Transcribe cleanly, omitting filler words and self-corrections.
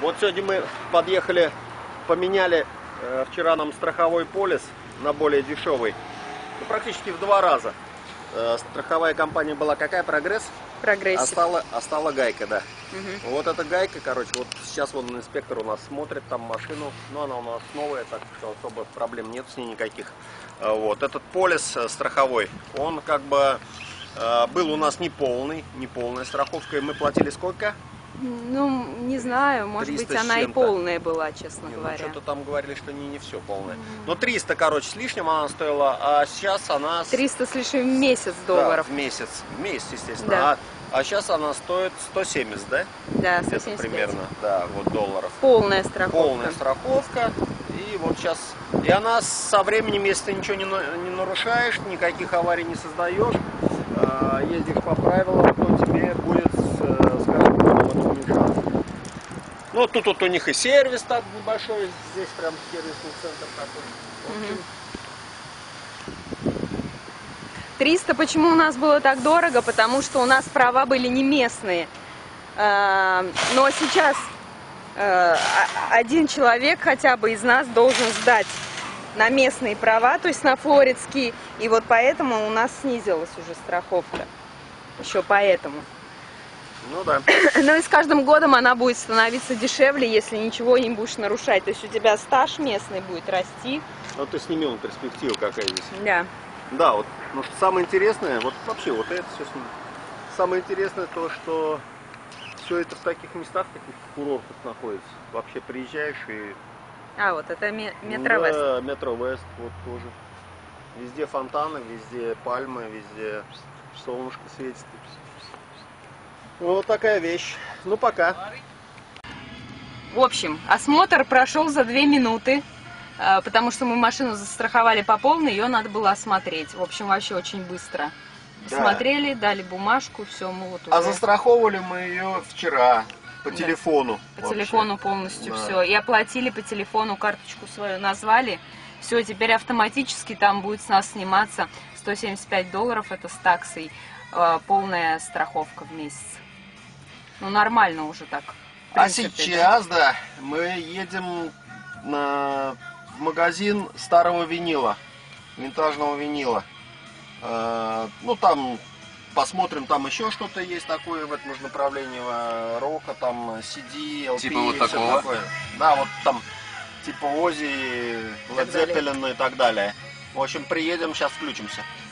Вот сегодня мы подъехали, поменяли вчера нам страховой полис на более дешевый. Ну, практически в 2 раза. Страховая компания была какая? Прогрессив. А стала гайка, да. Угу. Вот эта гайка, короче, вот сейчас вон инспектор у нас смотрит там машину. Но она у нас новая, так что особо проблем нет с ней никаких. Вот этот полис страховой, он как бы был у нас неполная страховка. И мы платили сколько? Ну, не знаю, может быть, она и полная была, честно говоря. Ну, что-то там говорили, что не все полное. Но 300, короче, с лишним она стоила, а сейчас она... 300 с лишним в месяц долларов. Да, в месяц, естественно. Да. А сейчас она стоит 170, да? Да, 170 примерно, да, вот долларов. Полная страховка. И вот сейчас... И она со временем, если ты ничего не нарушаешь, никаких аварий не создаешь, ездишь по правилам, то тебе будет... Ну, тут вот у них и сервис там небольшой, здесь прям сервисный центр такой. 300, почему у нас было так дорого? Потому что у нас права были не местные. Но сейчас один человек хотя бы из нас должен сдать на местные права, то есть на флоридские. И вот поэтому у нас снизилась уже страховка. Еще поэтому. Ну да. Но и с каждым годом она будет становиться дешевле, если ничего не будешь нарушать. То есть у тебя стаж местный будет расти. Вот ты снимил перспективу, какая здесь. Да. Да, вот. Ну что самое интересное, вот вообще вот это все. Самое интересное то, что все это в таких местах, в таких курортах находится. Вообще приезжаешь и. А вот это Метро Вест. Да, Метро Вест, вот тоже. Везде фонтаны, везде пальмы, везде солнышко светит. Вот такая вещь. Ну, пока. В общем, осмотр прошел за 2 минуты, потому что мы машину застраховали по полной, ее надо было осмотреть. В общем, вообще очень быстро. Посмотрели, да. Дали бумажку, все, мы вот уже... А застраховали мы ее вчера по телефону. Да. По телефону полностью, да. Все. И оплатили по телефону, карточку свою назвали. Все, теперь автоматически там будет с нас сниматься $175, это с таксой, полная страховка в месяц. Ну, нормально уже так. А сейчас, да, мы едем в магазин старого винила, винтажного винила. Ну, там посмотрим, там еще что-то есть такое в этом же направлении рока, там CD, LP, типа вот такого. Такое. Да, вот там типа Ozzy, Led Zeppelin и так далее. В общем, приедем, сейчас включимся.